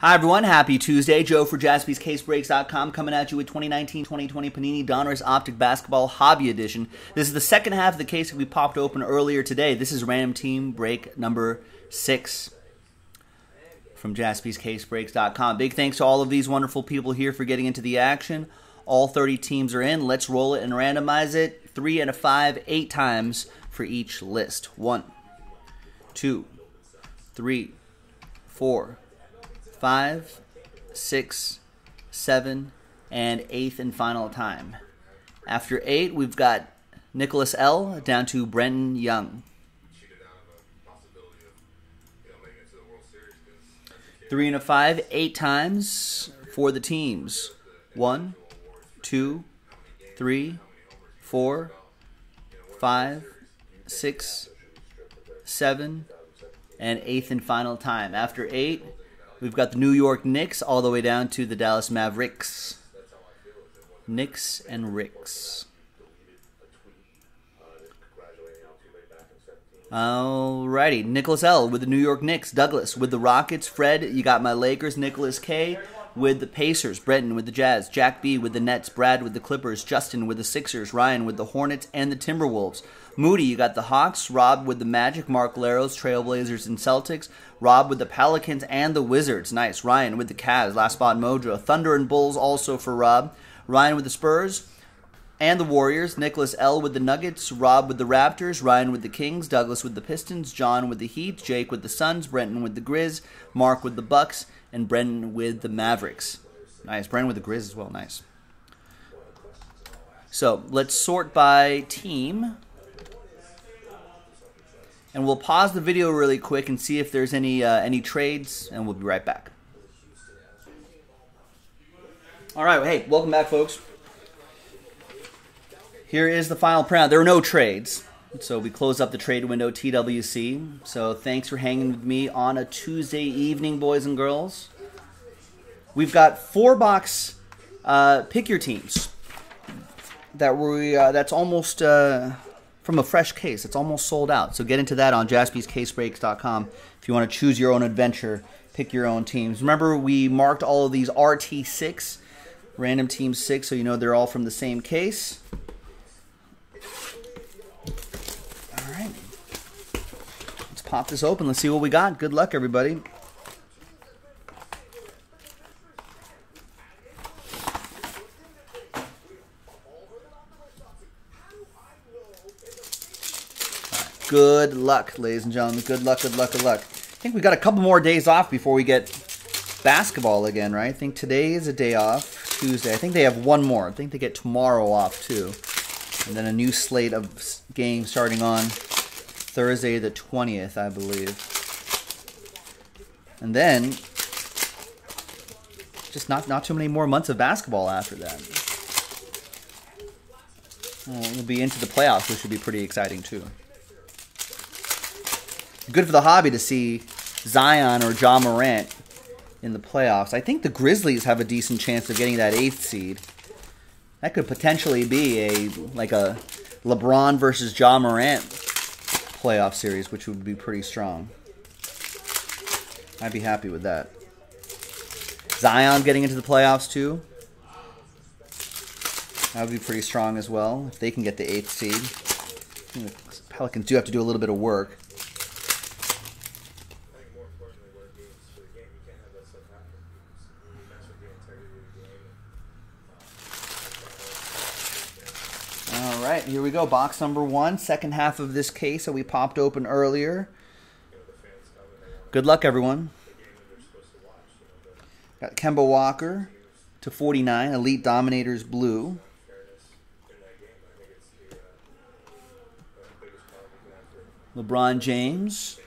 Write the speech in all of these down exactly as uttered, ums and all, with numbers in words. Hi everyone, happy Tuesday. Joe for Jaspys Case Breaks dot com coming at you with twenty nineteen twenty twenty Panini Donruss Optic Basketball Hobby Edition. This is the second half of the case that we popped open earlier today. This is random team break number six from Jaspys Case Breaks dot com. Big thanks to all of these wonderful people here for getting into the action. All thirty teams are in. Let's roll it and randomize it. Three out of five, eight times for each list. One, two, three, four, five, six, seven, and eighth and final time. After eight, we've got Nicholas L. down to Brenton Young. Three and a five, eight times for the teams. One, two, three, four, five, six, seven, and eighth and final time. After eight, we've got the New York Knicks all the way down to the Dallas Mavericks. Knicks and Ricks. Alrighty, Nicholas L. with the New York Knicks. Douglas with the Rockets. Fred, you got my Lakers. Nicholas K. with the Pacers. Brenton with the Jazz. Jack B. with the Nets. Brad with the Clippers. Justin with the Sixers. Ryan with the Hornets and the Timberwolves. Moody, you got the Hawks. Rob with the Magic. Mark Leros, Trailblazers and Celtics. Rob with the Pelicans and the Wizards. Nice. Ryan with the Cavs. Last spot Mojo. Thunder and Bulls also for Rob. Ryan with the Spurs and the Warriors. Nicholas L. with the Nuggets. Rob with the Raptors. Ryan with the Kings. Douglas with the Pistons. John with the Heat. Jake with the Suns. Brenton with the Grizz. Mark with the Bucks. And Brendan with the Mavericks. Nice. Brendan with the Grizz as well. Nice. So let's sort by team. And we'll pause the video really quick and see if there's any uh, any trades, and we'll be right back. All right. Well, hey, welcome back, folks. Here is the final printout. There are no trades. So we close up the trade window, T W C. So thanks for hanging with me on a Tuesday evening, boys and girls. We've got four box uh, pick your teams. That we uh, that's almost uh, from a fresh case. It's almost sold out. So get into that on Jaspys Case Breaks dot com if you want to choose your own adventure, pick your own teams. Remember, we marked all of these R T six, random team six, so you know they're all from the same case. Pop this open. Let's see what we got. Good luck, everybody. Good luck, ladies and gentlemen. Good luck, good luck, good luck. I think we got a couple more days off before we get basketball again, right? I think today is a day off, Tuesday. I think they have one more. I think they get tomorrow off, too. And then a new slate of games starting on Thursday the twentieth, I believe. And then, just not, not too many more months of basketball after that. Well, we'll be into the playoffs, which should be pretty exciting too. Good for the hobby to see Zion or Ja Morant in the playoffs. I think the Grizzlies have a decent chance of getting that eighth seed. That could potentially be a like a LeBron versus Ja Morant playoff series, which would be pretty strong. I'd be happy with that. Zion getting into the playoffs too. That would be pretty strong as well if they can get the eighth seed. The Pelicans do have to do a little bit of work. Alright, here we go. Box number one, second half of this case that we popped open earlier. Good luck, everyone. Got Kemba Walker to forty-nine, Elite Dominators Blue. LeBron James.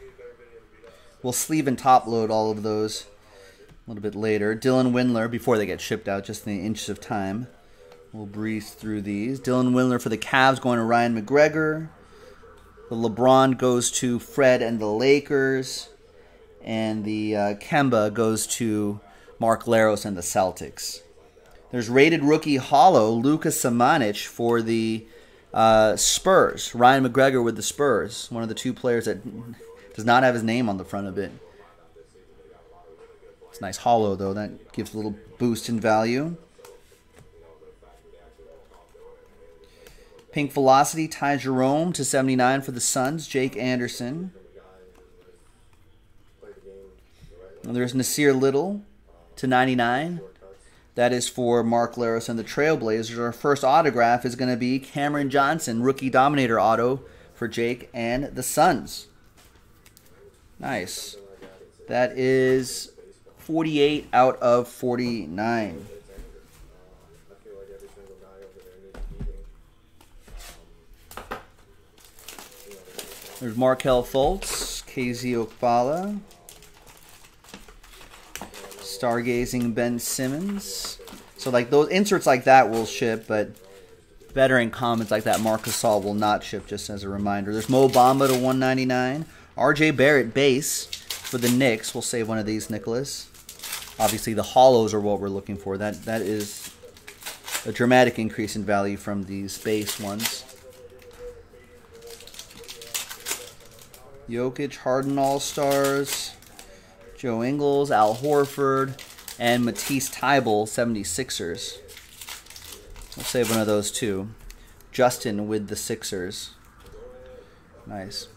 We'll sleeve and top load all of those a little bit later. Dylan Windler, before they get shipped out, just in the inches of time. We'll breeze through these. Dylan Windler for the Cavs going to Ryan McGregor. The LeBron goes to Fred and the Lakers. And the uh, Kemba goes to Mark Leros and the Celtics. There's rated rookie hollow, Luka Šamanić for the uh, Spurs. Ryan McGregor with the Spurs. One of the two players that does not have his name on the front of it. It's a nice hollow, though. That gives a little boost in value. Pink Velocity, Ty Jerome to seventy-nine for the Suns. Jake Anderson. And there's Nasir Little to ninety-nine. That is for Mark Laros and the Trailblazers. Our first autograph is going to be Cameron Johnson, Rookie Dominator auto for Jake and the Suns. Nice. That is forty-eight out of forty-nine. There's Markelle Fultz, K Z Okpala. Stargazing Ben Simmons. So like those inserts like that will ship, but veteran comments like that, Marc Gasol will not ship, just as a reminder. There's Mo Bamba to one ninety-nine. R J Barrett base for the Knicks. We'll save one of these, Nicholas. Obviously the hollows are what we're looking for. That that is a dramatic increase in value from these base ones. Jokic, Harden All-Stars. Joe Ingles, Al Horford, and Matisse Thybulle, seventy-sixers. We'll save one of those too. Justin with the Sixers. Nice.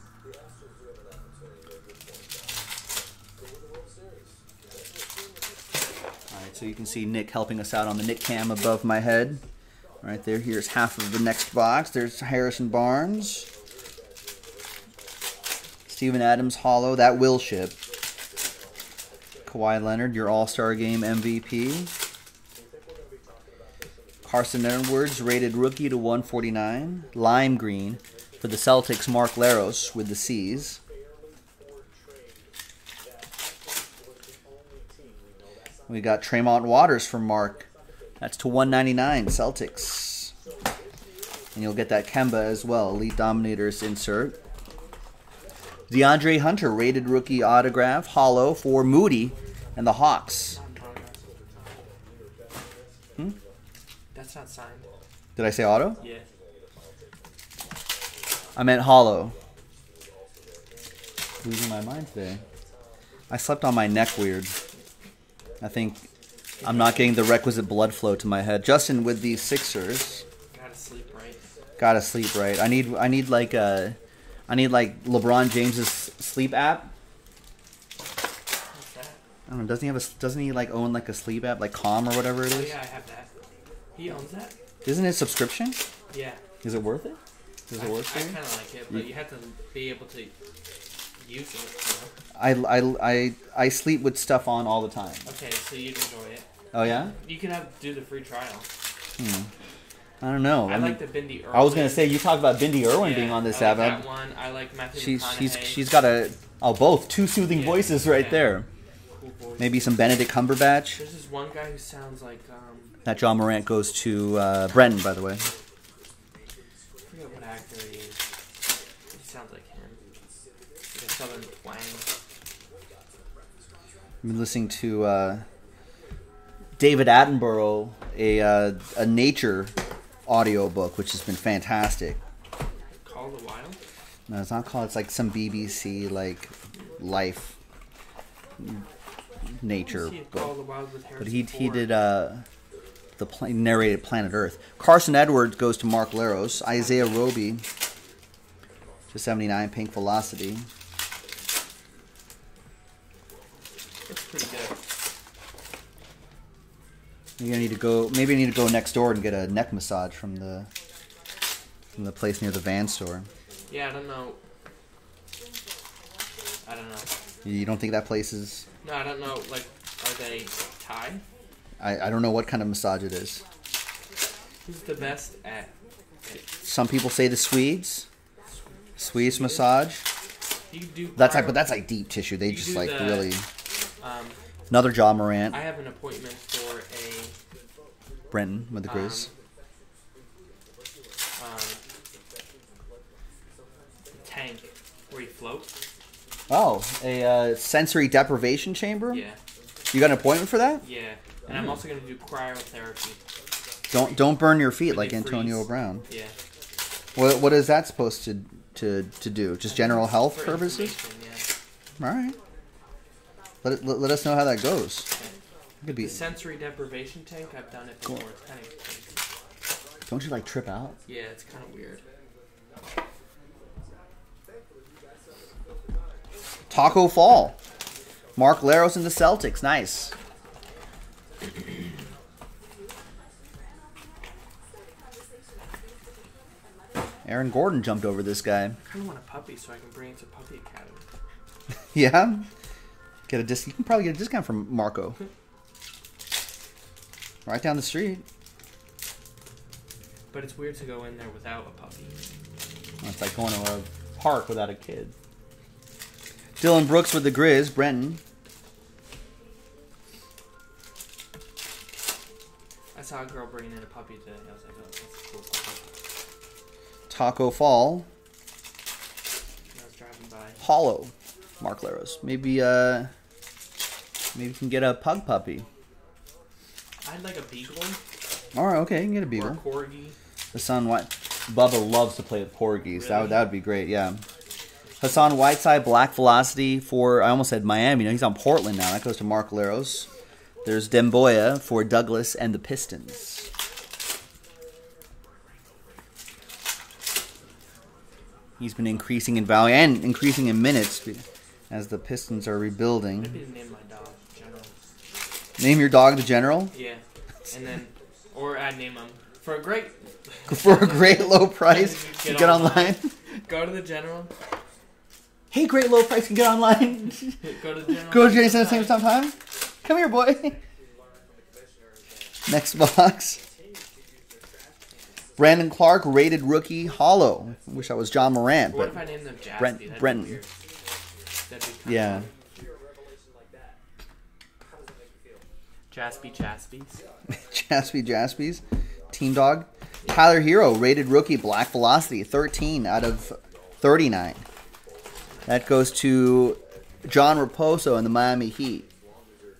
All right, so you can see Nick helping us out on the Nick cam above my head. All right there, here's half of the next box. There's Harrison Barnes. Steven Adams hollow, that will ship. Kawhi Leonard, your All-Star Game M V P. Carson Edwards, rated rookie to one forty-nine. Lime green for the Celtics, Mark Laros with the C's. We got Tremont Waters for Mark. That's to one ninety-nine, Celtics. And you'll get that Kemba as well, Elite Dominators insert. DeAndre Hunter, rated rookie autograph, hollow for Moody and the Hawks. Hmm? That's not signed. Did I say auto? Yeah. I meant hollow. Losing my mind today. I slept on my neck weird. I think I'm not getting the requisite blood flow to my head. Justin with the Sixers. Gotta sleep right. Gotta sleep right. I need, I need like a... I need like LeBron James's sleep app. What's that? I don't know. Doesn't he have a? Doesn't he like own like a sleep app, like Calm or whatever it is? Oh, yeah, I have that. He owns that. Isn't it subscription? Yeah. Is it worth it? Is I, it worth I it? I kind of like it, but you have to be able to use it. You know? I, I I I sleep with stuff on all the time. Okay, so you'd enjoy it. Oh yeah. You can have do the free trial. Hmm. I don't know. I, I mean, like the Bindi Irwin. I was gonna say you talked about Bindi Irwin yeah, being on this app. I like that one. I like Matthew she's, she's she's got a oh both two soothing yeah, voices right yeah. there. Cool voice. Maybe some Benedict Cumberbatch. There's this one guy who sounds like um. That John Morant goes to uh, Brenton, by the way. I forget what actor he is. He sounds like him. Like a southern twang. I've been listening to uh, David Attenborough, a uh, a nature. audiobook, which has been fantastic. Call of the Wild? No, it's not called. It's like some B B C like life nature book. But he he did uh the pl narrated Planet Earth. Carson Edwards goes to Mark Laros. Isaiah Roby to seventy-nine. Pink Velocity. That's pretty good. Maybe I need to go. Maybe I need to go next door and get a neck massage from the from the place near the Van store. Yeah, I don't know. I don't know. You don't think that place is? No, I don't know. Like, are they Thai? I I don't know what kind of massage it is. Who's the best at it? Some people say the Swedes. Swedes massage. You do. That's like, but that's like deep tissue. They just like the, really. Um, Another Ja Morant. I have an appointment for a... Brenton with the Grizz. Um, um, tank where you float. Oh, a uh, sensory deprivation chamber? Yeah. You got an appointment for that? Yeah. And mm. I'm also going to do cryotherapy. Don't don't burn your feet like Antonio freeze. Brown. Yeah. What, what is that supposed to, to, to do? Just general health purposes? Yeah. All right. Let, it, let, let us know how that goes. It could be the sensory deprivation tank. I've done it before. Cool. It's kind of... Don't you like trip out? Yeah, it's kind of weird. Taco Fall. Mark Leros and the Celtics. Nice. Aaron Gordon jumped over this guy. I kind of want a puppy so I can bring it to Puppy Academy. Yeah. Get a dis- You can probably get a discount from Marco. Right down the street. But it's weird to go in there without a puppy. Well, it's like going to a park without a kid. Dylan Brooks with the Grizz. Brenton. I saw a girl bringing in a puppy today. I was like, oh, that's a cool puppy. Taco Fall. I was driving by. Hollow. Mark Leros. Maybe, uh, maybe you can get a pug puppy. I'd like a beagle. All right, okay, you can get a beagle. Or a corgi. The son what? Bubba loves to play with corgis. Really? That would that would be great. Yeah. Hassan Whiteside, Black Velocity for, I almost said Miami. No, he's on Portland now. That goes to Mark Leros. There's Doumbouya for Douglas and the Pistons. He's been increasing in value and increasing in minutes as the Pistons are rebuilding. Maybe name my dog General. Name your dog the General? Yeah. And then, or I'd name him for a great... For a great low price. Get, get online. online. Go to the General. Hey, great low price, can get online. Go to the General. Go to Jason at the same time. Come here, boy. Next box. Brandon Clark, rated rookie, hollow. Wish I was John Morant. What if I named them Jaspy? Brent, Brenton. Yeah. Jaspy Jaspies. Jaspy Jaspies. Team Dog. Tyler Hero, rated rookie, Black Velocity, thirteen out of thirty-nine. That goes to John Raposo and the Miami Heat.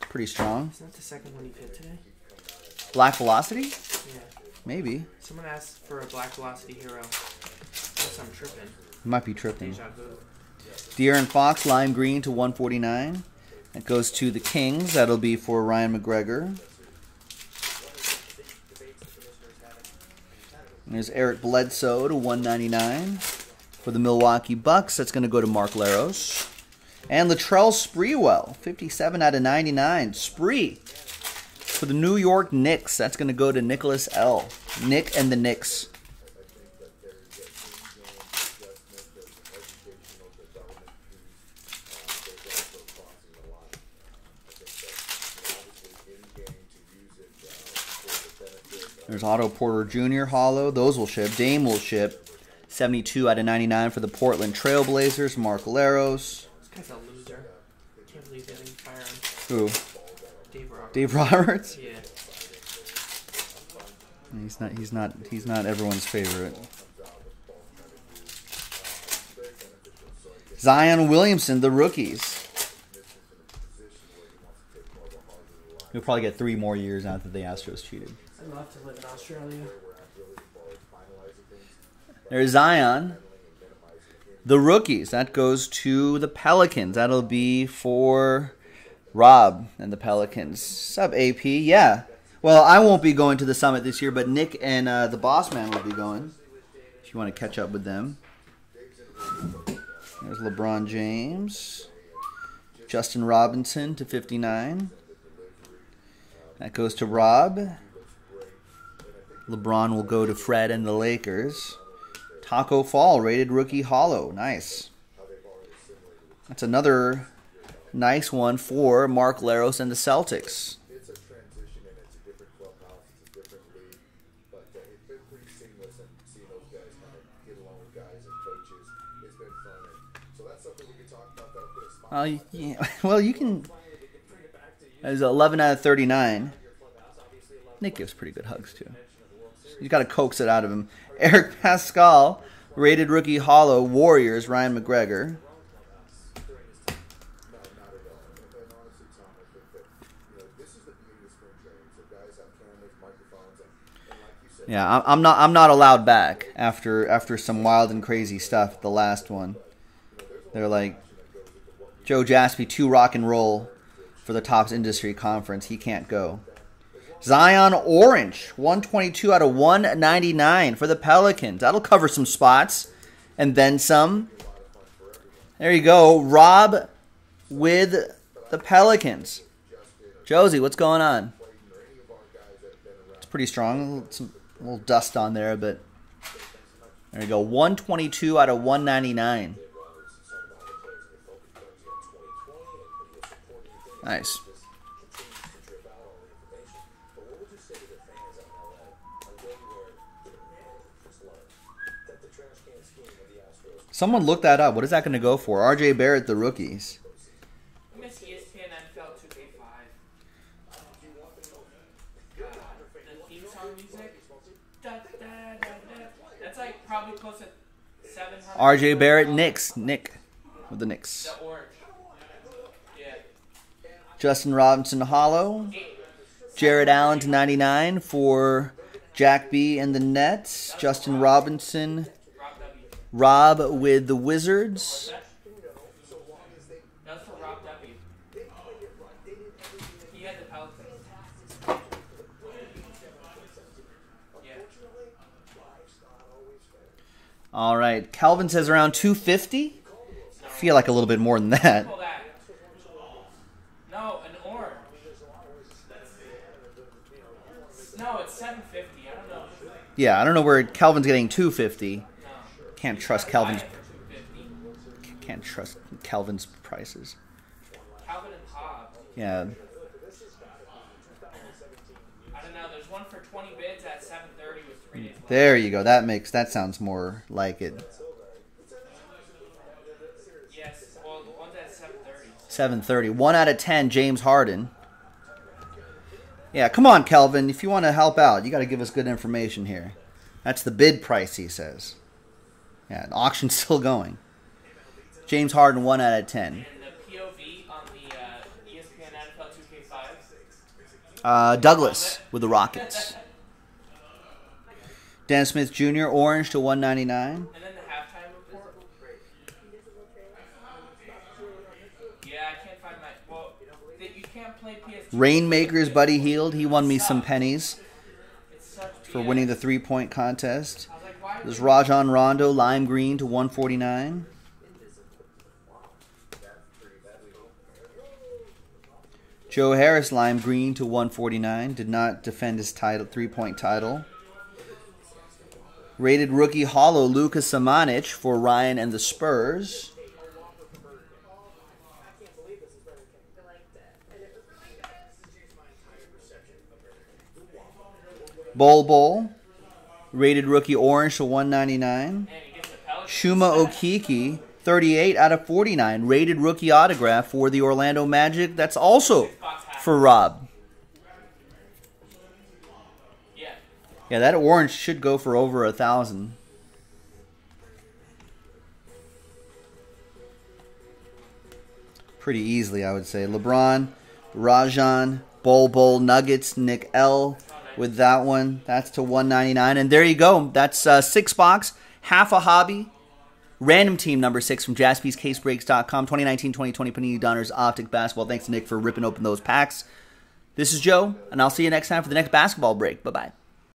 Pretty strong. Isn't that the second one you hit today? Black Velocity? Yeah. Maybe. Someone asked for a Black Velocity Hero. Unless I'm tripping. Might be tripping. De'Aaron Fox, lime green to one forty-nine. That goes to the Kings. That'll be for Ryan McGregor. And there's Eric Bledsoe to one ninety-nine. For the Milwaukee Bucks, that's going to go to Mark Leros. And Latrell Sprewell, fifty-seven out of ninety-nine. Spree for the New York Knicks. That's going to go to Nicholas L. Nick and the Knicks. There's Otto Porter Junior hollow. Those will ship. Dame will ship. seventy-two out of ninety-nine for the Portland Trail Blazers, Mark Leros. This guy's a loser. I can't believe they didn't fire him. Who? Dave Roberts. Dave Roberts? Yeah. He's not he's not he's not everyone's favorite. Zion Williamson, the rookies. You'll probably get three more years after the Astros cheated. I'd love to live in Australia. There's Zion, the rookies. That goes to the Pelicans. That'll be for Rob and the Pelicans. Sub A P, yeah. Well, I won't be going to the Summit this year, but Nick and uh, the Boss Man will be going if you want to catch up with them. There's LeBron James. Justin Robinson to fifty-nine. That goes to Rob. LeBron will go to Fred and the Lakers. Taco Fall, rated rookie hollow. Nice. That's another nice one for Mark Leros and the Celtics. Well, yeah. Well, you can. There's eleven out of thirty-nine. Nick gives pretty good hugs, too. You got to coax it out of him. Eric Pascal, rated rookie hollow, Warriors, Ryan McGregor. Yeah, I'm not. I'm not allowed back after after some wild and crazy stuff. The last one, they're like, Joe Jaspi, two rock and roll. for the Topps Industry Conference. He can't go. Zion Orange, one twenty-two out of one ninety-nine for the Pelicans. That'll cover some spots and then some. There you go. Rob with the Pelicans. Josie, what's going on? It's pretty strong. Some little dust on there, but there you go. one twenty-two out of one ninety-nine. Nice. Someone look that up. What is that going to go for? R J Barrett, the rookies. I miss E S P N N F L two K five. God, the theme song music. Da, da, da, da. That's like probably close to seven hundred. R J Barrett, Knicks. Nick with the Knicks. The orange. Yeah. Justin Robinson, hollow. Jared Allen to ninety-nine for Jack B and the Nets. Justin Robinson. Rob with the Wizards. That's for Rob W. He had the Pelicans. Yeah. All right. Calvin says around two fifty. I feel like a little bit more than that. No, an orange. No, it's seven fifty. I don't know. Yeah, I don't know where Calvin's getting two fifty. Can't trust Calvin's. Can't trust Calvin's prices. Calvin and Hobbs. Yeah. I don't know. There's one for twenty bids at seven thirty with three days left. There you go. That makes that sounds more like it. Yes. Well, the one's at seven thirty. Seven thirty. One out of ten. James Harden. Yeah. Come on, Calvin. If you want to help out, you got to give us good information here. That's the bid price, he says. Yeah, the auction's still going. James Harden, one out of ten. And the P O V on the uh, E S P N N F L two K five? Uh, Douglas with the Rockets. Dan Smith Junior, orange to one ninety-nine. And then the halftime report. Yeah, I can't find my... Well, you can't play P S G. Rainmakers, Buddy Hield. He won me some pennies for winning the three-point contest. There's Rajon Rondo, lime green to one forty-nine. Joe Harris, lime green to one forty-nine. Did not defend his title, three-point title. Rated rookie hollow, Luka Šamanić for Ryan and the Spurs. Bol Bol. Rated rookie orange to one ninety-nine. Shuma Okiki, thirty-eight out of forty-nine. Rated rookie autograph for the Orlando Magic. That's also for Rob. Yeah, that orange should go for over a thousand. Pretty easily, I would say. LeBron, Rajon, Bol Bol, Nuggets, Nick L. With that one, that's to one ninety-nine. And there you go. That's uh, six box, half a hobby, random team number six from Jaspys Case Breaks dot com, twenty nineteen twenty twenty Panini Donruss Optic Basketball. Thanks to Nick for ripping open those packs. This is Joe, and I'll see you next time for the next basketball break. Bye-bye.